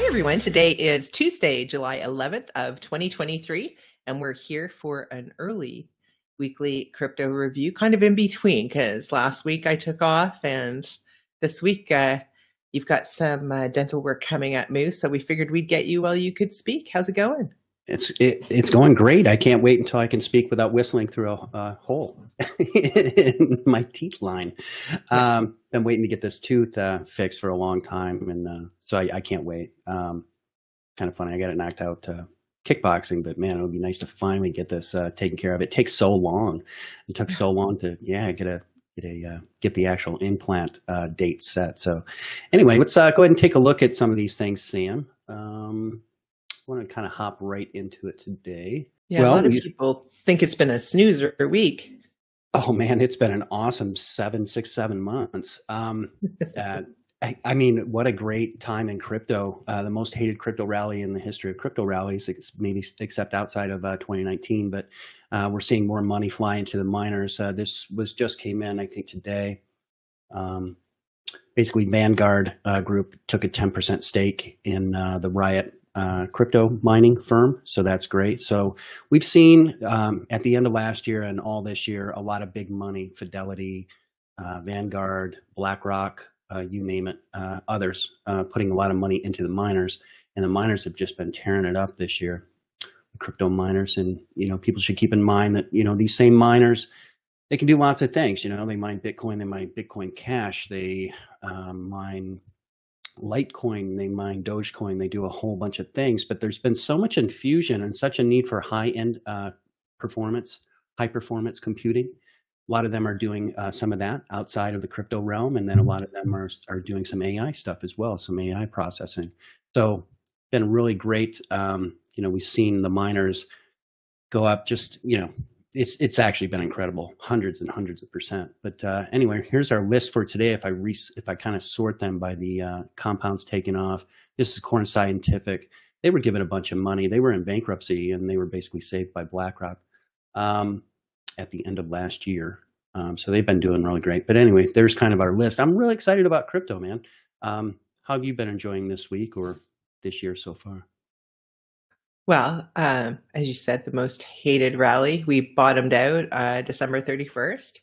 Hi, everyone. Today is Tuesday, July 11th of 2023, and we're here for an early weekly crypto review, kind of in between, because last week I took off, and this week you've got some dental work coming up, Moo, so we figured we'd get you while you could speak. How's it going? It's going great. I can't wait until I can speak without whistling through a hole in my teeth line. Been waiting to get this tooth fixed for a long time, and so I can't wait. Kind of funny. I got it knocked out kickboxing, but man, it would be nice to finally get this taken care of. It takes so long. It took so long to get the actual implant date set. So anyway, let's go ahead and take a look at some of these things, Sam. I want to kind of hop right into it today. Yeah, well, a lot of people think it's been a snoozer week. Oh man, it's been an awesome six, 7 months. I mean, what a great time in crypto. The most hated crypto rally in the history of crypto rallies, maybe except outside of 2019, but we're seeing more money fly into the miners. This just came in, I think, today. Basically, Vanguard Group took a 10% stake in the Riot crypto mining firm. So that's great. So we've seen at the end of last year and all this year, a lot of big money, Fidelity, Vanguard, BlackRock, you name it, others putting a lot of money into the miners. And the miners have just been tearing it up this year, the crypto miners. And, you know, people should keep in mind that, you know, these same miners, they can do lots of things. You know, they mine Bitcoin, they mine Bitcoin Cash, they mine Litecoin, they mine Dogecoin, they do a whole bunch of things, but there's been so much infusion and such a need for high-end performance, high-performance computing. A lot of them are doing some of that outside of the crypto realm, and then a lot of them are doing some AI stuff as well, some AI processing. So it's been really great. You know, we've seen the miners go up just, you know, it's actually been incredible, hundreds and hundreds of %. But anyway, here's our list for today. If I kind of sort them by the compounds taken off, this is Corn Scientific. They were given a bunch of money. They were in bankruptcy, and they were basically saved by BlackRock at the end of last year. So they've been doing really great. But anyway, there's kind of our list. I'm really excited about crypto, man. How have you been enjoying this week or this year so far? Well, as you said, the most hated rally, we bottomed out December 31st.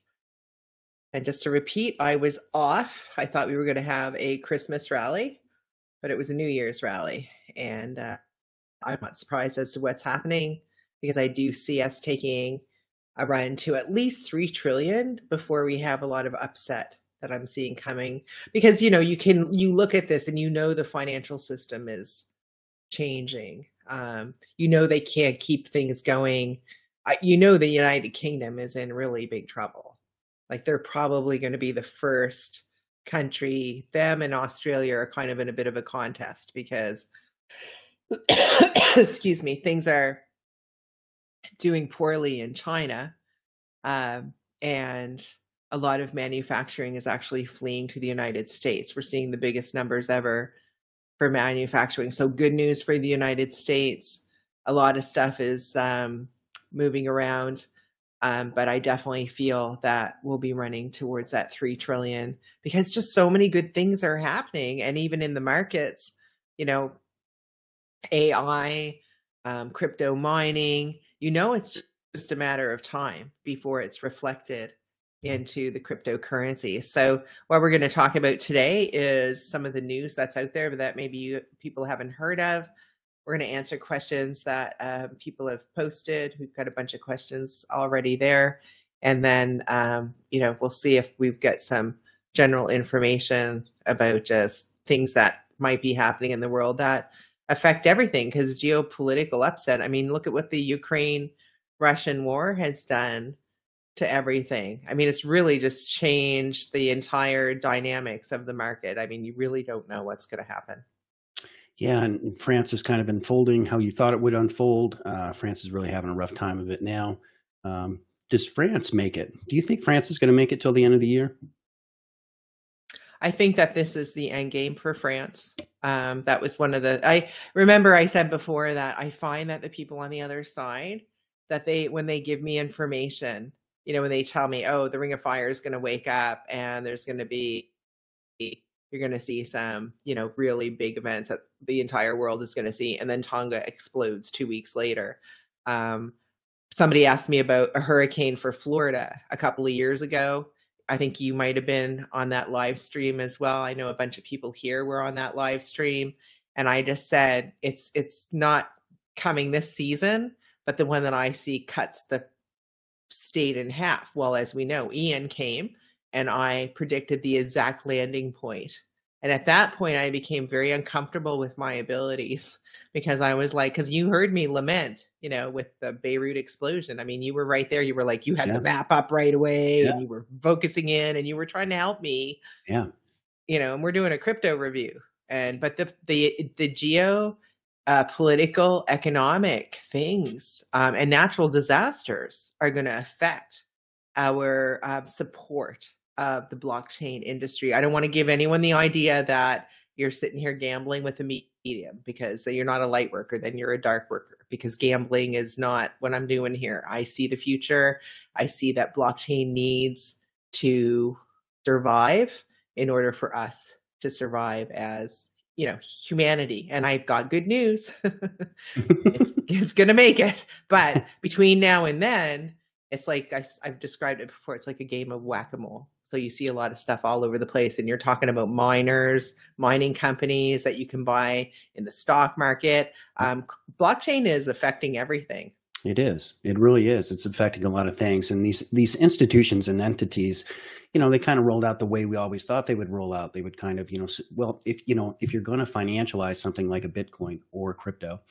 And just to repeat, I was off. I thought we were going to have a Christmas rally, but it was a New Year's rally. And I'm not surprised as to what's happening, because I do see us taking a run to at least $3 trillion before we have a lot of upset that I'm seeing coming. Because, you know, you look at this and you know the financial system is changing. You know, they can't keep things going. You know, the United Kingdom is in really big trouble. Like, they're probably going to be the first country. Them and Australia are kind of in a bit of a contest because, excuse me, things are doing poorly in China. And a lot of manufacturing is actually fleeing to the United States. We're seeing the biggest numbers ever for manufacturing. So good news for the United States. A lot of stuff is moving around, but I definitely feel that we'll be running towards that $3 trillion, because just so many good things are happening. And even in the markets, you know, AI, crypto mining, you know, it's just a matter of time before it's reflected into the cryptocurrency. So what we're going to talk about today is some of the news that's out there that maybe people haven't heard of. We're going to answer questions that people have posted. We've got a bunch of questions already there. And then, you know, we'll see if we've got some general information about just things that might be happening in the world that affect everything, because geopolitical upset. I mean, look at what the Ukraine-Russian war has done to everything. I mean, it's really just changed the entire dynamics of the market. I mean, you really don't know what's going to happen. Yeah, and France is kind of unfolding how you thought it would unfold. France is really having a rough time of it now. Does France make it? Do you think France is going to make it till the end of the year? I think that this is the end game for France. That was one of the, I remember I said before that I find that the people on the other side, that when they give me information, you know, when they tell me, oh, the Ring of Fire is going to wake up and there's going to be You're going to see some, you know, really big events that the entire world is going to see. And then Tonga explodes 2 weeks later. Somebody asked me about a hurricane for Florida a couple of years ago. I think you might have been on that live stream as well. I know a bunch of people here were on that live stream. And I just said, it's not coming this season, but the one that I see cuts the state in half. Well, as we know, Ian came and I predicted the exact landing point. And at that point, I became very uncomfortable with my abilities because I was like, because you heard me lament, you know, with the Beirut explosion. I mean, you were right there. You were like, you had the map up right away and you were focusing in and you were trying to help me. Yeah. You know, and we're doing a crypto review. And, but the geo, political, economic things, and natural disasters are going to affect our support of the blockchain industry. I don't want to give anyone the idea that you're sitting here gambling with a medium, because then you're not a light worker, then you're a dark worker, because gambling is not what I'm doing here. I see the future. I see that blockchain needs to survive in order for us to survive as, you know, humanity. And I've got good news. it's going to make it. But between now and then, it's like I've described it before. It's like a game of whack-a-mole. So you see a lot of stuff all over the place, and you're talking about miners, mining companies that you can buy in the stock market. Blockchain is affecting everything. It is. It really is. It's affecting a lot of things. And these institutions and entities, you know, they kind of rolled out the way we always thought they would roll out. They would kind of, you know, well, if you're going to financialize something like a Bitcoin or crypto,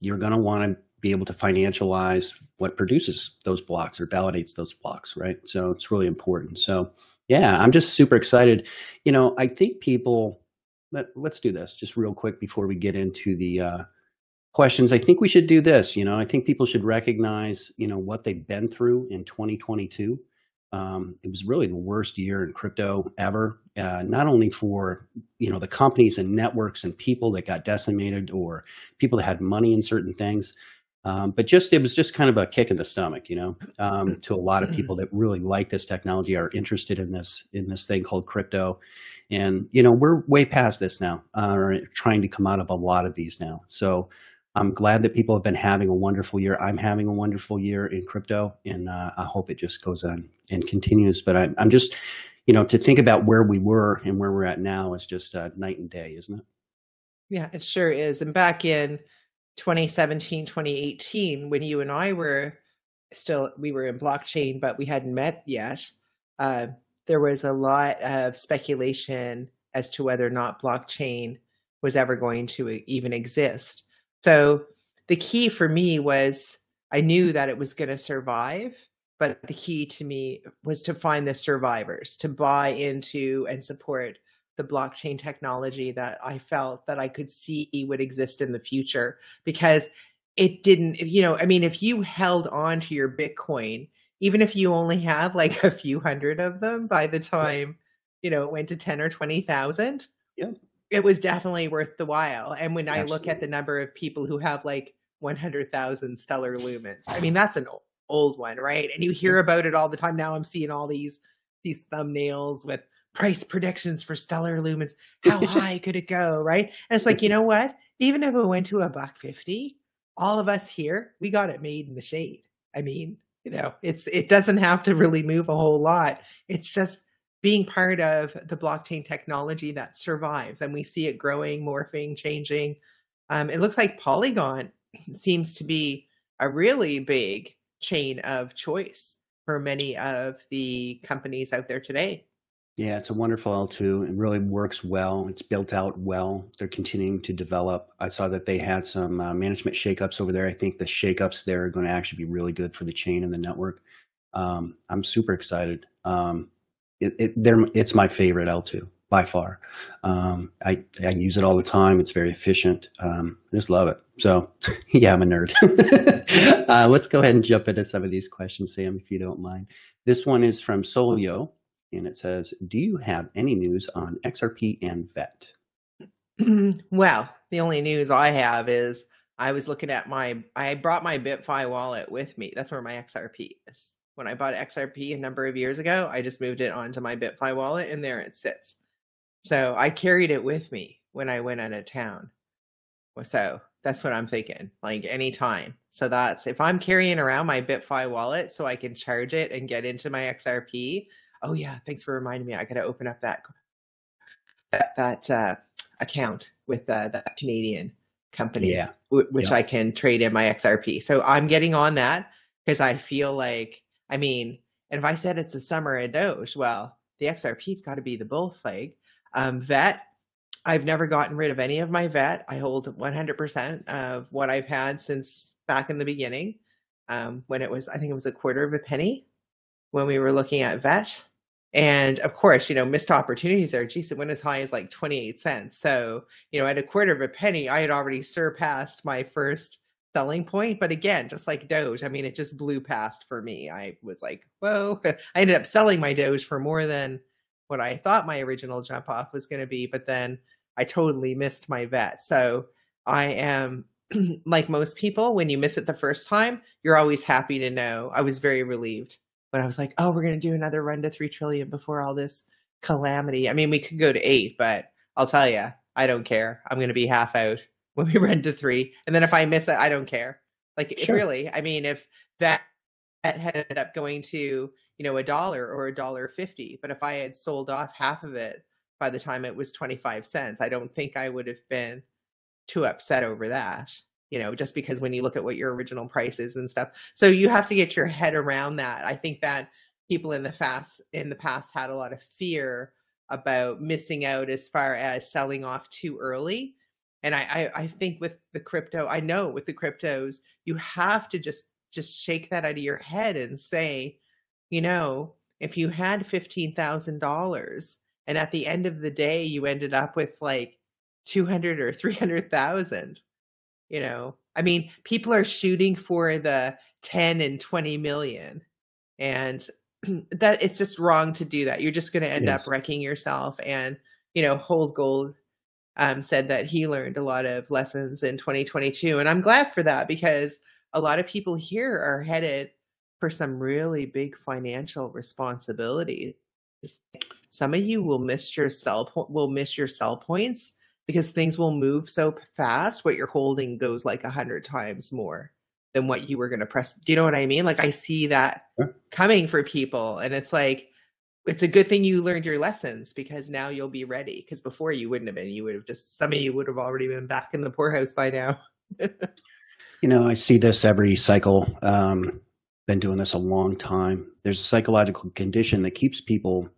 you're going to want to be able to financialize what produces those blocks or validates those blocks, right? So it's really important. So yeah, I'm just super excited. You know, I think people, let's do this just real quick before we get into the, questions. I think we should do this. You know, I think people should recognize, you know, what they've been through in 2022. It was really the worst year in crypto ever, not only for, you know, the companies and networks and people that got decimated or people that had money in certain things, but just it was just kind of a kick in the stomach, you know, to a lot of people that really like this technology, are interested in this thing called crypto. And, you know, we're way past this now, or trying to come out of a lot of these now. So I'm glad that people have been having a wonderful year. I'm having a wonderful year in crypto, and I hope it just goes on and continues. But I'm just, you know, to think about where we were and where we're at now is just night and day, isn't it? Yeah, it sure is. And back in 2017, 2018, when you and I were still, we were in blockchain, but we hadn't met yet, there was a lot of speculation as to whether or not blockchain was ever going to even exist. So the key for me was, I knew that it was going to survive, but the key to me was to find the survivors, to buy into and support the blockchain technology that I felt that I could see would exist in the future. Because it didn't, you know, I mean, if you held on to your Bitcoin, even if you only had like a few hundred of them, by the time, you know, it went to 10 or 20,000, yeah, it was definitely worth the while. And when I look at the number of people who have like 100,000 Stellar lumens, I mean, that's an old one, right? And you hear about it all the time. Now I'm seeing all these thumbnails with price predictions for Stellar lumens. How high could it go, right? And it's like, you know what? Even if it went to $1.50, all of us here, we got it made in the shade. I mean, you know, it doesn't have to really move a whole lot. It's just being part of the blockchain technology that survives, and we see it growing, morphing, changing. It looks like Polygon seems to be a really big chain of choice for many of the companies out there today. Yeah, it's a wonderful L2. It really works well. It's built out well. They're continuing to develop. I saw that they had some management shakeups over there. I think the shakeups there are going to actually be really good for the chain and the network. I'm super excited. It's my favorite L2 by far. I use it all the time. It's very efficient. I just love it. So yeah, I'm a nerd. Let's go ahead and jump into some of these questions, Sam, if you don't mind. This one is from Solio. And it says, do you have any news on XRP and VET? Well, the only news I have is I was looking at I brought my BitFi wallet with me. That's where my XRP is. When I bought XRP a number of years ago, I just moved it onto my BitFi wallet, and there it sits. So I carried it with me when I went out of town. So that's what I'm thinking, like anytime. So that's, if I'm carrying around my BitFi wallet so I can charge it and get into my XRP. Oh yeah, thanks for reminding me. I got to open up that account with that Canadian company, yeah, which I can trade in my XRP. So I'm getting on that because I feel like, I mean, and if I said it's the summer of Doge, well, the XRP's got to be the bull flag. VET, I've never gotten rid of any of my VET. I hold 100% of what I've had since back in the beginning, when it was, I think it was a quarter of a penny when we were looking at VET. And of course, you know, missed opportunities there. Geez, it went as high as like 28 cents. So, you know, at a quarter of a penny, I had already surpassed my first selling point. But again, just like Doge, I mean, it just blew past for me. I was like, whoa, I ended up selling my Doge for more than what I thought my original jump off was going to be. But then I totally missed my VET. So I am, like most people, when you miss it the first time, you're always happy to know. I was very relieved. But I was like, oh, we're going to do another run to 3 trillion before all this calamity. I mean, we could go to 8, but I'll tell you, I don't care. I'm going to be half out when we run to 3. And then if I miss it, I don't care. Like, sure. Really, I mean, if that had ended up going to, you know, $1 or $1.50, but if I had sold off half of it by the time it was 25 cents, I don't think I would have been too upset over that. You know, just because when you look at what your original price is and stuff. So you have to get your head around that. I think that people in the past had a lot of fear about missing out as far as selling off too early. And I think with the crypto, I know with the cryptos, you have to just shake that out of your head and say, you know, if you had $15,000 and at the end of the day, you ended up with like 200 or 300,000, you know, I mean, people are shooting for the 10 and 20 million, and that it's just wrong to do that. You're just going to end up wrecking yourself. And, you know, Hold Gold said that he learned a lot of lessons in 2022. And I'm glad for that, because a lot of people here are headed for some really big financial responsibilities. Some of you will miss your sell points. Because things will move so fast, what you're holding goes like 100 times more than what you were going to press. Do you know what I mean? Like, I see that coming for people. And it's like, it's a good thing you learned your lessons, because now you'll be ready. Because before you wouldn't have been. You would have just, some of you would have already been back in the poorhouse by now. You know, I see this every cycle. Been doing this a long time. There's a psychological condition that keeps people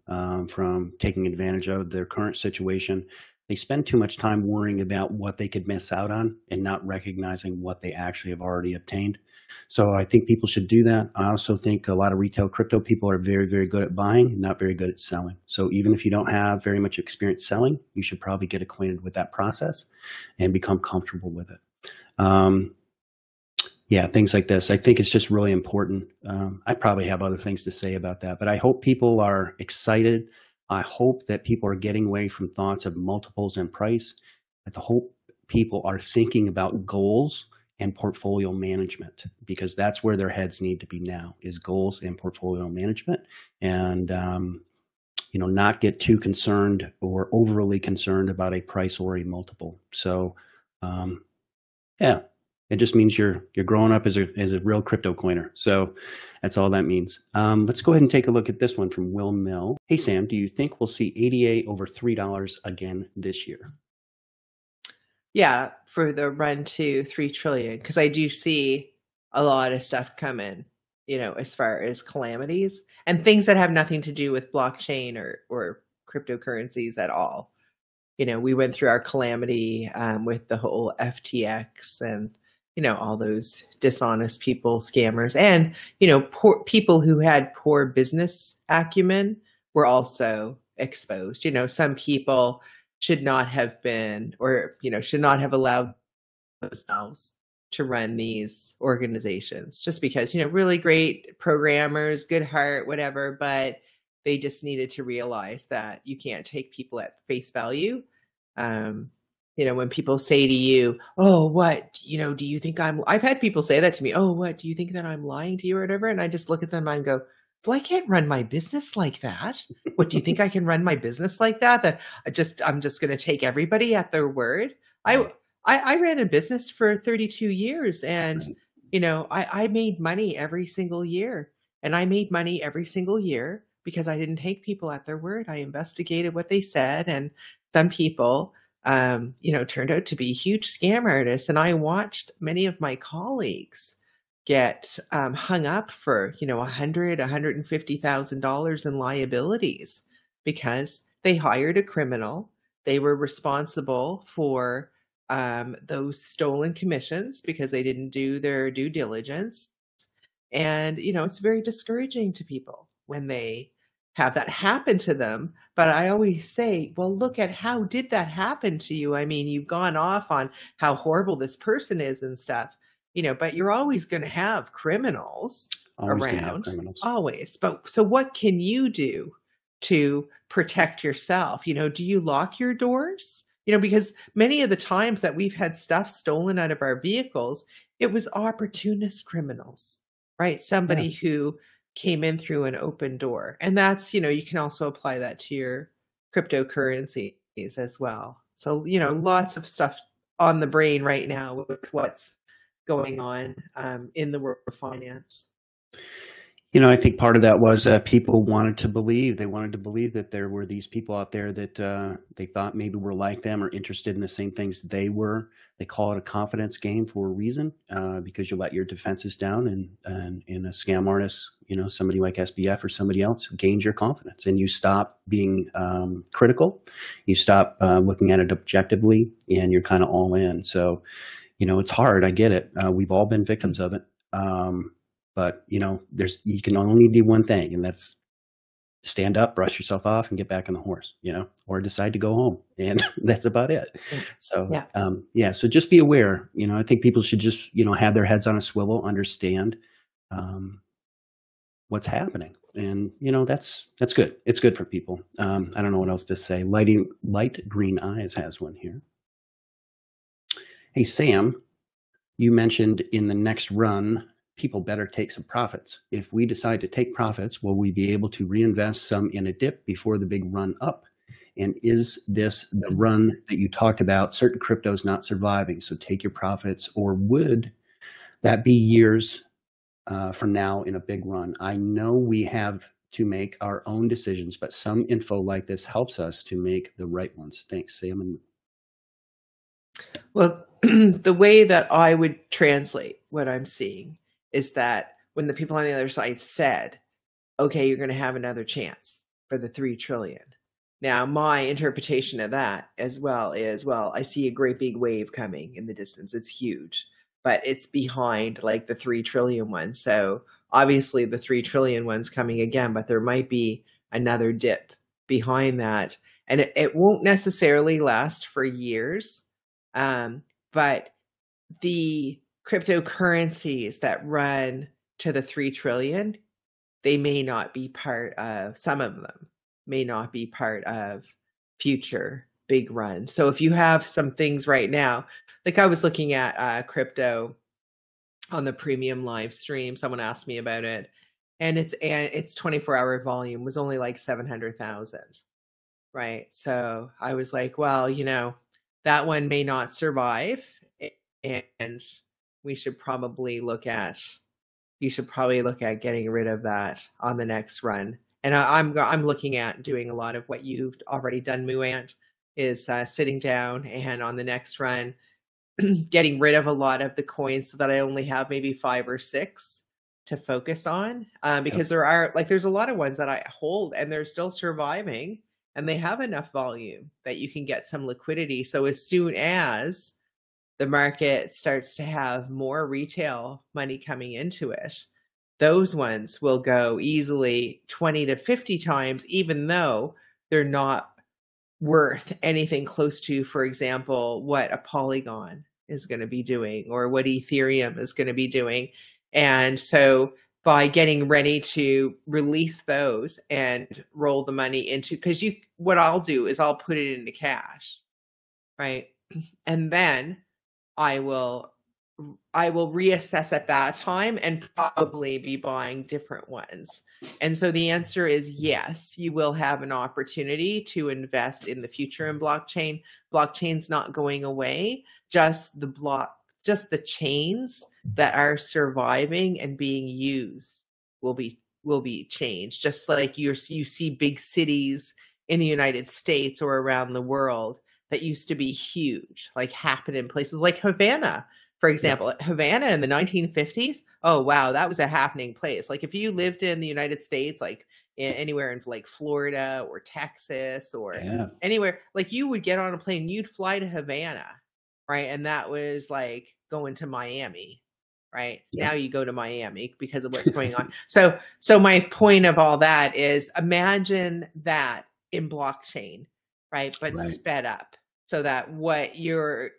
from taking advantage of their current situation. They spend too much time worrying about what they could miss out on and not recognizing what they actually have already obtained. So I think people should do that. I also think a lot of retail crypto people are very, very good at buying, not very good at selling. So even if you don't have very much experience selling, you should probably get acquainted with that process and become comfortable with it. Yeah, things like this. I think it's just really important. I probably have other things to say about that, but I hope people are excited. I hope that people are getting away from thoughts of multiples and price. I hope people are thinking about goals and portfolio management, because that's where their heads need to be now, is goals and portfolio management. And, you know, not get too concerned or overly concerned about a price or a multiple. So, yeah, it just means you're growing up as a real crypto coiner. So that's all that means. Let's go ahead and take a look at this one from Will Mill. Hey, Sam, do you think we'll see ADA over $3 again this year? Yeah, for the run to 3 trillion, because I do see a lot of stuff coming, you know, as far as calamities and things that have nothing to do with blockchain or cryptocurrencies at all. You know, we went through our calamity with the whole FTX and, you know, all those dishonest people, scammers, and, you know, poor people who had poor business acumen were also exposed. You know, some people should not have been, or, you know, should not have allowed themselves to run these organizations, just because, you know, really great programmers, good heart, whatever, but they just needed to realize that you can't take people at face value. You know, when people say to you, oh, what, you know, do you think I've had people say that to me, oh, what, do you think that I'm lying to you or whatever? And I just look at them and I go, well, I can't run my business like that. What, do you think I can run my business like that? That I'm just going to take everybody at their word. I ran a business for 32 years and, you know, I made money every single year, and I made money every single year because I didn't take people at their word. I investigated what they said, and some people, you know, turned out to be huge scam artists. And I watched many of my colleagues get hung up for, you know, $150,000 in liabilities because they hired a criminal. They were responsible for those stolen commissions because they didn't do their due diligence. And, you know, it's very discouraging to people when they have that happen to them. But I always say, well, look at how did that happen to you? I mean, you've gone off on how horrible this person is and stuff, you know, but you're always going to have criminals around, always. But so what can you do to protect yourself? You know, do you lock your doors? You know, because many of the times that we've had stuff stolen out of our vehicles, it was opportunist criminals, right? Somebody who came in through an open door. And that's, you know, you can also apply that to your cryptocurrencies as well. So, you know, lots of stuff on the brain right now with what's going on in the world of finance. You know, I think part of that was people wanted to believe. They wanted to believe that there were these people out there that they thought maybe were like them or interested in the same things they were. They call it a confidence game for a reason, because you let your defenses down, and a scam artist, you know, somebody like SBF or somebody else gains your confidence, and you stop being critical. You stop looking at it objectively, and you're kind of all in. So, you know, it's hard. I get it. We've all been victims of it. But, you know, you can only do one thing, and that's stand up, brush yourself off, and get back on the horse, you know, or decide to go home. And that's about it. So, yeah. So just be aware. You know, I think people should just, you know, have their heads on a swivel, understand what's happening. And, you know, that's good. It's good for people. I don't know what else to say. Light Green Eyes has one here. Hey, Sam, you mentioned in the next run, people better take some profits. If we decide to take profits, will we be able to reinvest some in a dip before the big run up? And is this the run that you talked about, certain cryptos not surviving, so take your profits, or would that be years from now in a big run? I know we have to make our own decisions, but some info like this helps us to make the right ones. Thanks, Sam. Well, the way that I would translate what I'm seeing is that when the people on the other side said, okay, you're going to have another chance for the $3 trillion. Now, my interpretation of that as well is, well, I see a great big wave coming in the distance. It's huge, but it's behind like the $3 trillion one. So obviously the $3 trillion one's coming again, but there might be another dip behind that. And it won't necessarily last for years, but the cryptocurrencies that run to the $3 trillion, they may not be part of, some of them may not be part of future big runs. So if you have some things right now, like I was looking at crypto on the premium live stream, someone asked me about it, and its 24-hour volume was only like 700,000, right? So I was like, well, you know, that one may not survive, and we should probably look at, you should probably look at getting rid of that on the next run. And I'm looking at doing a lot of what you've already done, MooAnt, is sitting down and on the next run, getting rid of a lot of the coins so that I only have maybe 5 or 6 to focus on. Because there are, like, there's a lot of ones that I hold and they're still surviving and they have enough volume that you can get some liquidity. So as soon as the market starts to have more retail money coming into it, those ones will go easily 20 to 50 times, even though they're not worth anything close to, for example, what a Polygon is going to be doing or what Ethereum is going to be doing. And so by getting ready to release those and roll the money into, because you, what I'll do is I'll put it into cash, right? And then I will reassess at that time and probably be buying different ones And so the answer is yes, you will have an opportunity to invest in the future in blockchain. Blockchain's not going away, just the chains that are surviving and being used will be changed. Just like you see big cities in the United States or around the world that used to be huge, like happen in places like Havana. For example, Havana in the 1950s, oh, wow, that was a happening place. Like if you lived in the United States, like anywhere in like Florida or Texas or anywhere, like you would get on a plane, you'd fly to Havana, right? And that was like going to Miami, right? Yeah. Now you go to Miami because of what's going on. So my point of all that is imagine that in blockchain, right? But sped up so that what you're...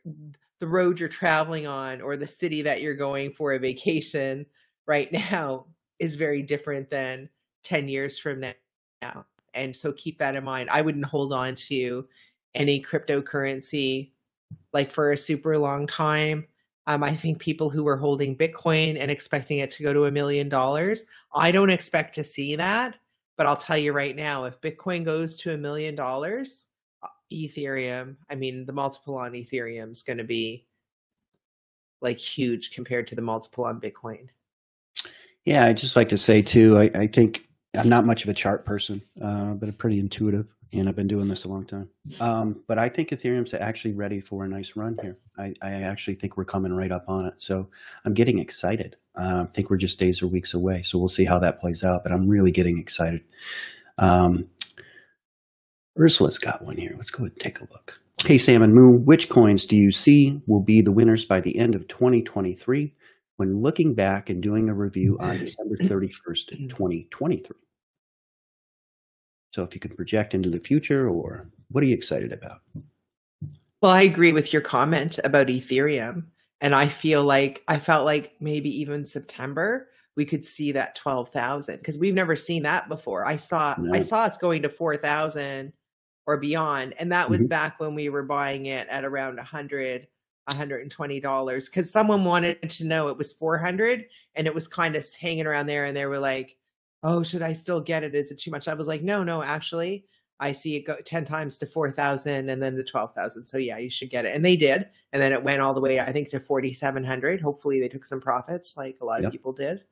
the road you're traveling on or the city that you're going for a vacation right now is very different than 10 years from now. And so keep that in mind. I wouldn't hold on to any cryptocurrency like for a super long time. I think people who were holding Bitcoin and expecting it to go to $1 million, I don't expect to see that, but I'll tell you right now, if Bitcoin goes to $1 million, Ethereum, I mean, the multiple on Ethereum is going to be like huge compared to the multiple on Bitcoin. Yeah, I'd just like to say too, I think I'm not much of a chart person, but I'm pretty intuitive and I've been doing this a long time. But I think Ethereum's actually ready for a nice run here. I actually think we're coming right up on it. So I'm getting excited. I think we're just days or weeks away. So we'll see how that plays out, but I'm really getting excited. Ursula's got one here. Let's go ahead and take a look. Hey, Sam and Moon, which coins do you see will be the winners by the end of 2023 when looking back and doing a review on December 31st, 2023? So if you can project into the future, or what are you excited about? Well, I agree with your comment about Ethereum. And I felt like maybe even September, we could see that 12,000 because we've never seen that before. I saw us going to 4,000 or beyond. And that was back when we were buying it at around $100, $120 because someone wanted to know it was 400 and it was kind of hanging around there. And they were like, oh, should I still get it? Is it too much? I was like, no, actually I see it go 10 times to 4,000 and then to 12,000. So yeah, you should get it. And they did. And then it went all the way, I think, to 4,700. Hopefully they took some profits like a lot of people did.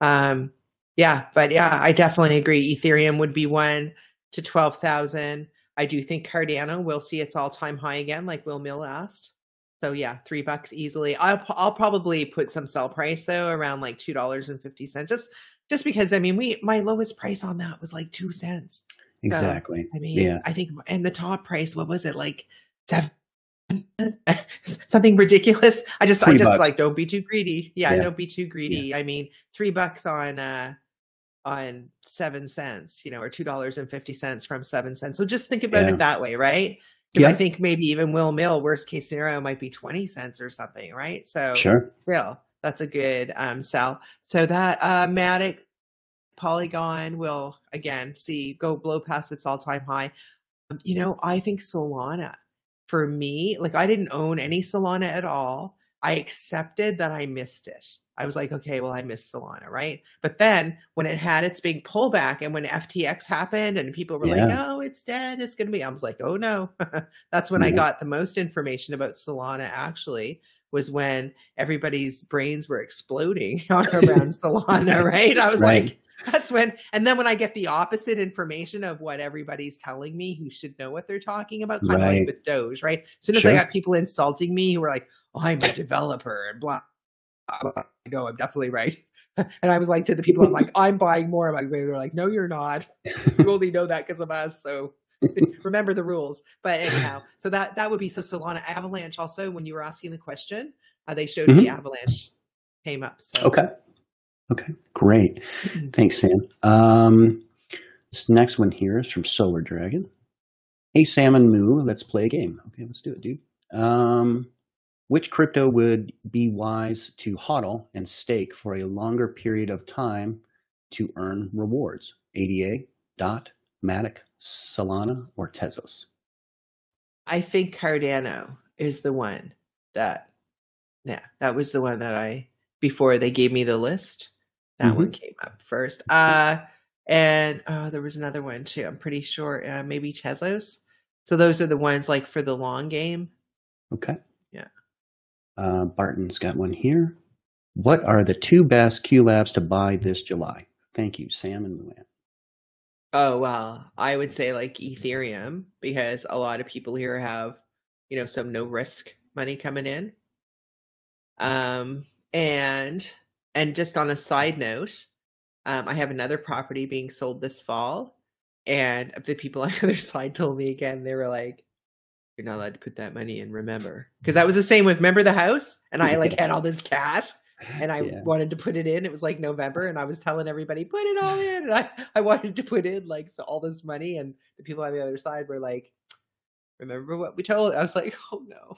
But I definitely agree. Ethereum would be one to 12,000. I do think Cardano will see its all-time high again, like Will Mill asked. So yeah, $3 easily. I'll probably put some sell price though around like $2.50, just because I mean my lowest price on that was like 2 cents. Exactly. So, I mean, yeah. I think, and the top price, what was it, like 7? Something ridiculous. I just like, don't be too greedy. Yeah, don't be too greedy. Yeah. I mean, $3 on 7 cents, you know, or $2.50 from 7 cents. So just think about it that way, right? Yeah. I think maybe even Will Mill, worst case scenario, might be 20 cents or something, right? So that's a good sell. So that Matic, Polygon will again go blow past its all-time high. You know, I think Solana. For me, like I didn't own any Solana at all. I accepted that I missed it. I was like, okay, well, I missed Solana, right? But then when it had its big pullback and when FTX happened and people were like, oh, it's dead, it's going to be. I was like, oh no. That's when I got the most information about Solana actually was when everybody's brains were exploding around Solana, right? I was like, that's when, and then when I get the opposite information of what everybody's telling me who should know what they're talking about, kind of like with Doge, right? As soon as I got people insulting me who were like, oh, I'm a developer and blah, blah, blah. No, I'm definitely right. And I was like to the people, I'm like, I'm buying more. I'm like, they were like, no, you're not. You only know that because of us. So remember the rules. But anyhow, so that would be, so Solana. Avalanche also, when you were asking the question, they showed me Avalanche came up. So. Okay, great. Thanks, Sam. This next one here is from Solar Dragon. Hey, Sam and Moo, let's play a game. Okay, let's do it, dude. Which crypto would be wise to hodl and stake for a longer period of time to earn rewards? ADA, DOT, Matic, Solana, or Tezos? I think Cardano is the one that, that was the one that before they gave me the list. That one came up first. And there was another one too, I'm pretty sure, maybe Tezos. So those are the ones like for the long game. Okay. Yeah. Barton's got one here. What are the two best QLabs to buy this July? Thank you, Sam and Luann. Oh, well, I would say like Ethereum, because a lot of people here have, you know, some no risk money coming in. And just on a side note, I have another property being sold this fall, and the people on the other side told me again, they were like, you're not allowed to put that money in, remember? Because that was the same with, remember the house? And I like had all this cash and I wanted to put it in. It was like November and I was telling everybody, put it all in. And I wanted to put in like so all this money, and the people on the other side were like, remember what we told? I was like, oh no.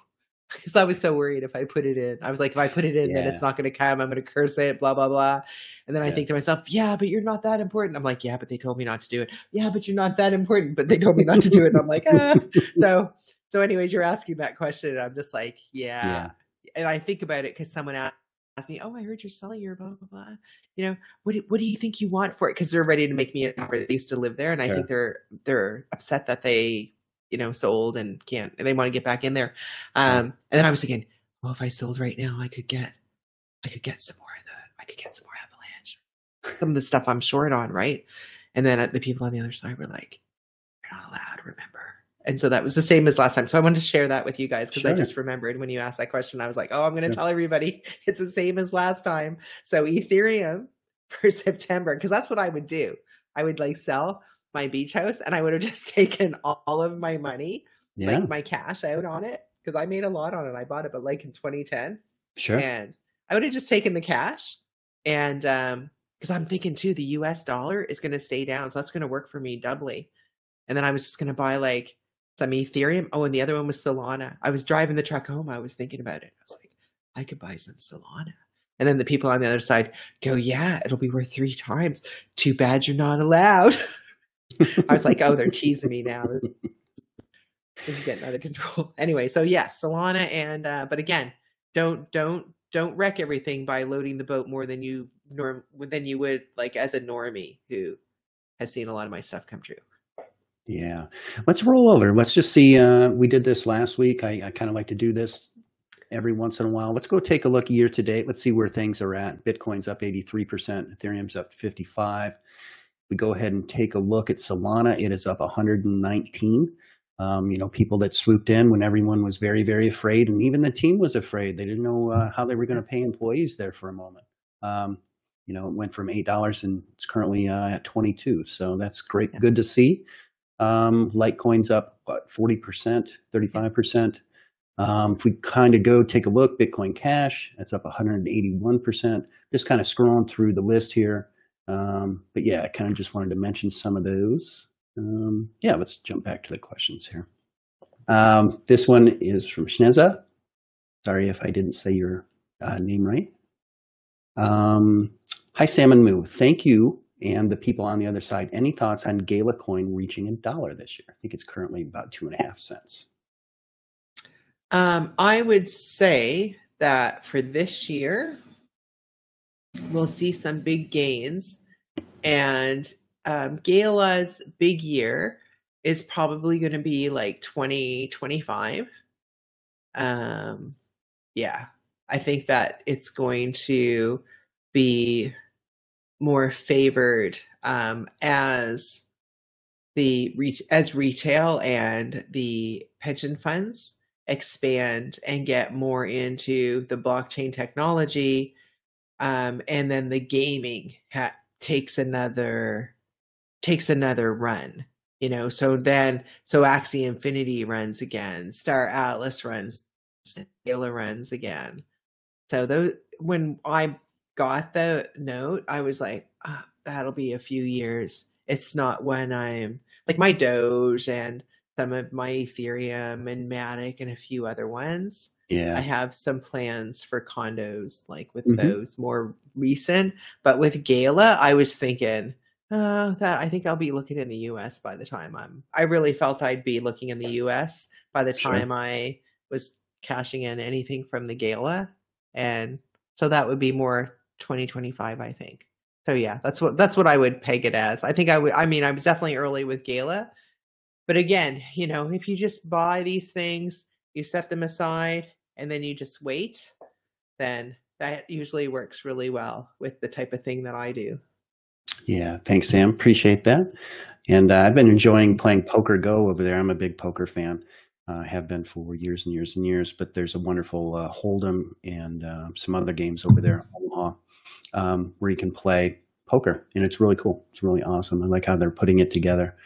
Because I was so worried if I put it in. I was like, if I put it in, then it's not going to come. I'm going to curse it, blah, blah, blah. And then I think to myself, yeah, but you're not that important. I'm like, yeah, but they told me not to do it. Yeah, but you're not that important, but they told me not to do it. And I'm like, ah. So anyways, you're asking that question, and I'm just like, yeah. And I think about it because someone asked me, oh, I heard you're selling your blah, blah, blah. You know, what do you think you want for it? Because they're ready to make me an offer. They used to live there, and I think they're upset that they, you know, sold and can't, and they want to get back in there. And then I was thinking, well, if I sold right now, I could get some more of the, I could get some more Avalanche, some of the stuff I'm short on, right? And then the people on the other side were like, you're not allowed, remember? And so that was the same as last time. So I wanted to share that with you guys because I just remembered when you asked that question, I was like, oh, I'm going to tell everybody it's the same as last time. So Ethereum for September, because that's what I would do. I would like sell my beach house and I would have just taken all of my money, like my cash out on it, because I made a lot on it. I bought it, but like in 2010. Sure. And I would have just taken the cash. And because I'm thinking too, the US dollar is going to stay down. So that's going to work for me doubly. And then I was just going to buy like some Ethereum. Oh, and the other one was Solana. I was driving the truck home. I was thinking about it. I was like, I could buy some Solana. And then the people on the other side go, yeah, it'll be worth 3 times. Too bad you're not allowed. I was like, oh, they're teasing me now. This is getting out of control. Anyway, so yes, Solana and, but again, don't wreck everything by loading the boat more than you would like as a normie who has seen a lot of my stuff come true. Yeah. Let's roll over. Let's just see. We did this last week. I kind of like to do this every once in a while. Let's go take a look year to date. Let's see where things are at. Bitcoin's up 83%. Ethereum's up 55%. We go ahead and take a look at Solana. It is up 119%. You know, people that swooped in when everyone was very, very afraid, and even the team was afraid. They didn't know how they were going to pay employees there for a moment. You know, it went from $8 and it's currently at 22. So that's great. Yeah. Good to see. Litecoin's up what, 40%, 35%. If we kind of go take a look, Bitcoin Cash, that's up 181%. Just kind of scrolling through the list here. But yeah, I kind of just wanted to mention some of those. Yeah, let's jump back to the questions here. This one is from Shneza. Sorry if I didn't say your name right. Hi, Sam and Moo. Thank you. And the people on the other side, any thoughts on Gala coin reaching $1 this year? I think it's currently about 2.5 cents. I would say that for this year, we'll see some big gains, and Gala's big year is probably going to be like 2025. Yeah, I think that it's going to be more favored as the retail and the pension funds expand and get more into the blockchain technology, and then the gaming takes another run, you know. So Axie Infinity runs again, Star Atlas runs, Gala runs again. So those, when I got the note, I was like, oh, that'll be a few years. It's not when I'm like my Doge and some of my Ethereum and Matic and a few other ones. Yeah, I have some plans for condos, like with those more recent. But with Gala, I was thinking, oh, that I think I'll be looking in the US by the time I really felt I'd be looking in the US by the time I was cashing in anything from the Gala. And so that would be more 2025, I think. So yeah, that's what I would peg it as. I think I would. I mean, I was definitely early with Gala, but again, you know, if you just buy these things, you set them aside, and then you just wait, then that usually works really well with the type of thing that I do. Yeah, thanks, Sam. Appreciate that. And I've been enjoying playing Poker Go over there. I'm a big poker fan. Have been for years and years and years, but there's a wonderful Hold'em and some other games over there in Omaha where you can play poker, and it's really cool. It's really awesome. I like how they're putting it together.